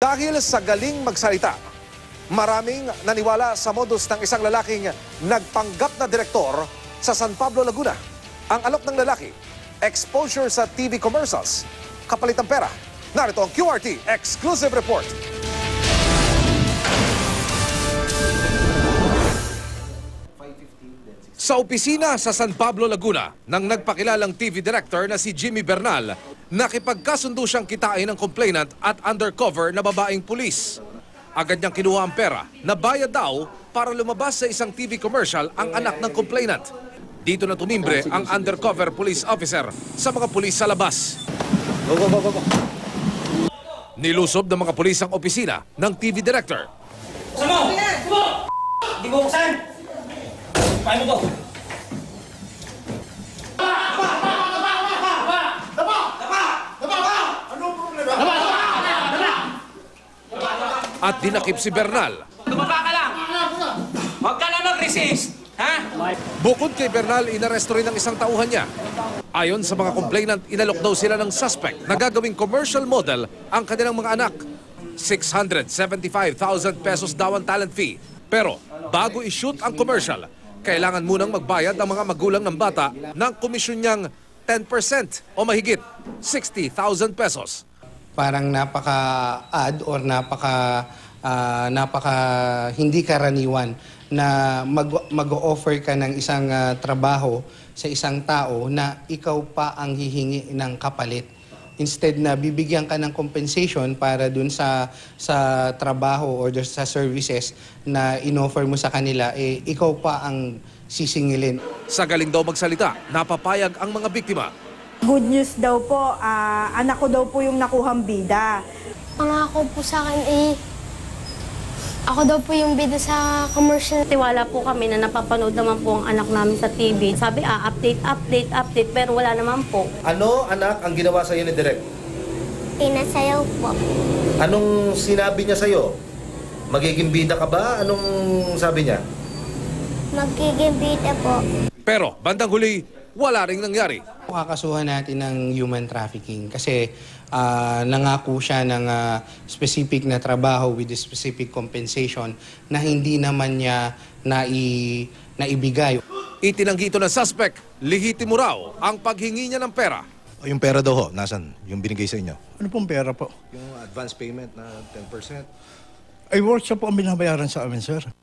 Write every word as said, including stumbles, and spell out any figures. Dahil sa galing magsalita, maraming naniwala sa modus ng isang lalaking nagpanggap na direktor sa San Pablo, Laguna. Ang alok ng lalaki, exposure sa T V commercials, kapalit ng pera. Narito ang Q R T exclusive report. Sa opisina sa San Pablo, Laguna, ng nagpakilalang T V director na si Jimmy Bernal, nakipagkasundo siyang kitain ng complainant at undercover na babaeng pulis. Agad niyang kinuha ang pera na bayad daw para lumabas sa isang T V commercial ang anak ng complainant. Dito na tumimbre ang undercover police officer sa mga pulis sa labas. Go, go, go, go. Nilusob ng mga pulis ang opisina ng T V director. Sama! Sama! Di mo buksan! Paano to? At dinakip si Bernal. Tumaka ka lang! Huwag ka lang mag-resist! Ha? Bukod kay Bernal, inaresto rin ang isang tauhan niya. Ayon sa mga complainant, inalok daw sila ng suspect na gagawing commercial model ang kanilang mga anak. six hundred seventy-five thousand pesos daw ang talent fee. Pero bago ishoot ang commercial, kailangan munang magbayad ang mga magulang ng bata ng komisyon niyang ten percent o mahigit sixty thousand pesos. Parang napaka-odd or napaka, uh, napaka hindi karaniwan na mag-o-offer ka ng isang uh, trabaho sa isang tao na ikaw pa ang hihingi ng kapalit. Instead na bibigyan ka ng compensation para dun sa, sa trabaho or sa services na in-offer mo sa kanila, eh, ikaw pa ang sisingilin. Sa galing daw magsalita, napapayag ang mga biktima. Good news daw po, uh, anak ko daw po yung nakuhang bida. Pangako po sa akin eh, ako daw po yung bida sa commercial. Tiwala po kami na napapanood naman po ang anak namin sa T V. Sabi ah, update, update, update, pero wala naman po. Ano anak ang ginawa sa'yo ni Direk? Pinasayaw po. Anong sinabi niya sa'yo? Magiging bida ka ba? Anong sabi niya? Magiging bida po. Pero bandang huli, wala ring nangyari. Kakasuhan natin ng human trafficking kasi uh, nangako siya ng uh, specific na trabaho with a specific compensation na hindi naman niya nai, naibigay. Itinanggi ito ng suspect, Lihiti Muraw, ang paghingi niya ng pera. O, yung pera daw ho, nasan? Yung binigay sa inyo? Ano pong pera po? Yung advance payment na ten percent. Ay, workshop po ang binabayaran sa amin, sir.